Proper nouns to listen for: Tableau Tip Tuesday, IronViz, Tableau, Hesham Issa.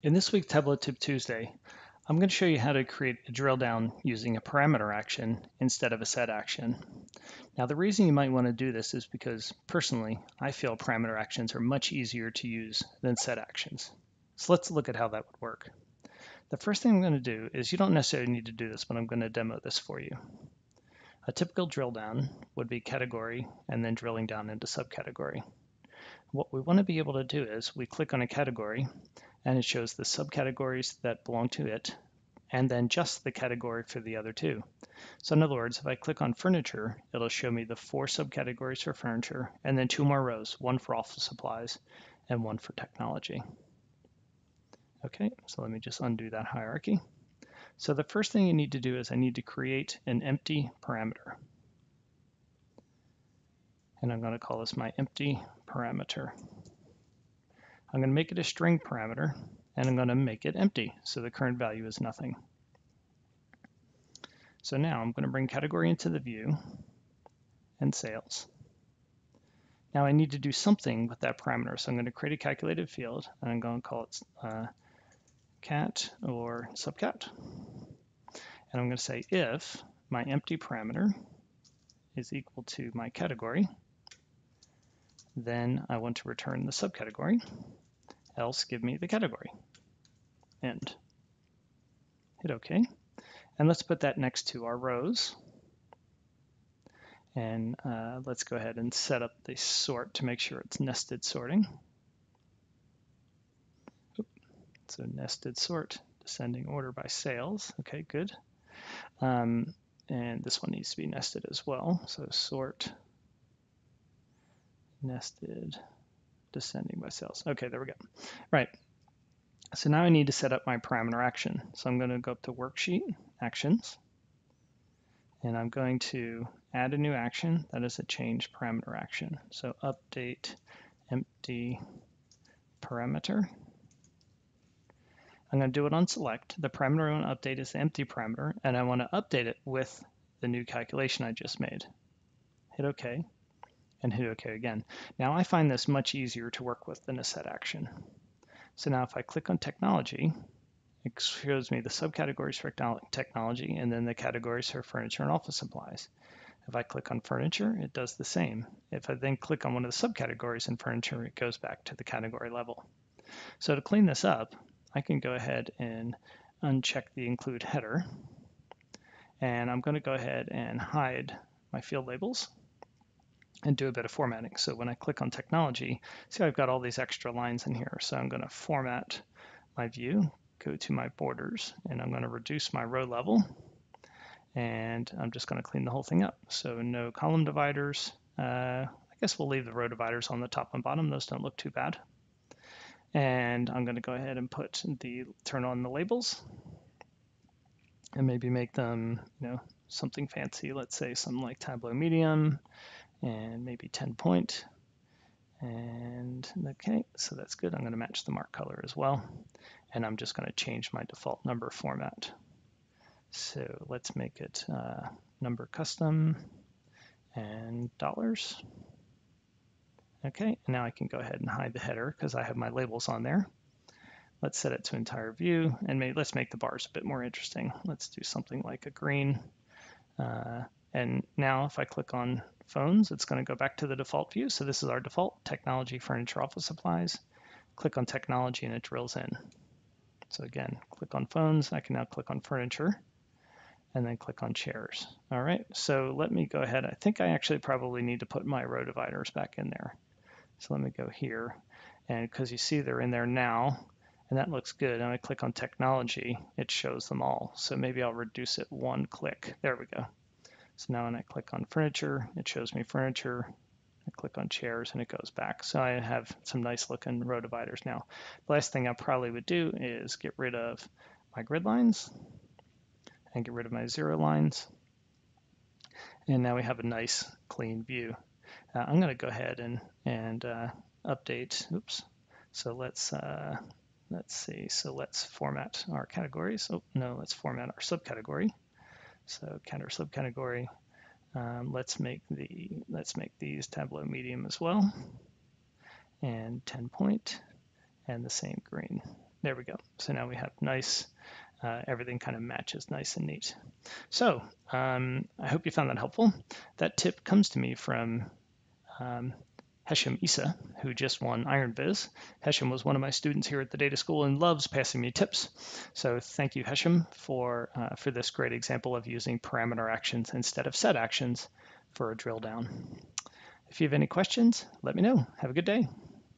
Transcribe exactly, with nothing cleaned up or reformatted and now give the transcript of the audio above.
In this week's Tableau Tip Tuesday, I'm going to show you how to create a drill down using a parameter action instead of a set action. Now, the reason you might want to do this is because, personally, I feel parameter actions are much easier to use than set actions. So let's look at how that would work. The first thing I'm going to do is, you don't necessarily need to do this, but I'm going to demo this for you. A typical drill down would be category and then drilling down into subcategory. What we want to be able to do is we click on a category, and it shows the subcategories that belong to it, and then just the category for the other two. So in other words, if I click on furniture, it'll show me the four subcategories for furniture, and then two more rows, one for office supplies and one for technology. Okay, so let me just undo that hierarchy. So the first thing you need to do is I need to create an empty parameter. And I'm going to call this my empty parameter. I'm going to make it a string parameter, and I'm going to make it empty, so the current value is nothing. So now I'm going to bring category into the view and sales. Now I need to do something with that parameter, so I'm going to create a calculated field, and I'm going to call it uh, cat or subcat. And I'm going to say if my empty parameter is equal to my category, then I want to return the subcategory, else give me the category. End. Hit OK. And let's put that next to our rows. And uh, let's go ahead and set up the sort to make sure it's nested sorting. Oop. So nested sort, descending order by sales. OK, good. Um, and this one needs to be nested as well. So sort nested descending by sales. Okay, there we go. Right. So now I need to set up my parameter action. So I'm going to go up to worksheet actions, and I'm going to add a new action that is a change parameter action. So update empty parameter. I'm going to do it on select. The parameter I want to update is the empty parameter, and I want to update it with the new calculation I just made. Hit OK. And hit OK again. Now I find this much easier to work with than a set action. So now if I click on technology, it shows me the subcategories for technology and then the categories for furniture and office supplies. If I click on furniture, it does the same. If I then click on one of the subcategories in furniture, it goes back to the category level. So to clean this up, I can go ahead and uncheck the include header, and I'm going to go ahead and hide my field labels and do a bit of formatting. So when I click on technology, see I've got all these extra lines in here. So I'm going to format my view, go to my borders, and I'm going to reduce my row level. And I'm just going to clean the whole thing up. So no column dividers. Uh, I guess we'll leave the row dividers on the top and bottom. Those don't look too bad. And I'm going to go ahead and put the turn on the labels and maybe make them, you know, something fancy. Let's say something like Tableau medium, and maybe ten point, and okay, so that's good. I'm going to match the mark color as well, and I'm just going to change my default number format. So let's make it uh, number custom and dollars. Okay, now I can go ahead and hide the header because I have my labels on there. Let's set it to entire view, and maybe let's make the bars a bit more interesting. Let's do something like a green. Uh, and now if I click on phones, it's going to go back to the default view. So this is our default technology, furniture, office supplies. Click on technology and it drills in. So again, click on phones. I can now click on furniture and then click on chairs. All right, so let me go ahead. I think I actually probably need to put my row dividers back in there. So let me go here, and because you see they're in there now, and that looks good. And I click on technology, it shows them all. So maybe I'll reduce it one click. There we go. So now when I click on furniture, it shows me furniture. I click on chairs and it goes back. So I have some nice looking row dividers now. The last thing I probably would do is get rid of my grid lines and get rid of my zero lines. And now we have a nice clean view. Uh, I'm going to go ahead and, and uh, update. Oops. So let's, uh, let's see. So let's format our categories. Oh, no, let's format our subcategory. So counter subcategory. Um, let's make the let's make these Tableau medium as well, and ten point, and the same green. There we go. So now we have nice, uh, everything kind of matches nice and neat. So um, I hope you found that helpful. That tip comes to me from um, Hesham Issa, who just won IronViz. Hesham was one of my students here at the data school and loves passing me tips. So thank you, Hesham, for, uh, for this great example of using parameter actions instead of set actions for a drill down. If you have any questions, let me know. Have a good day.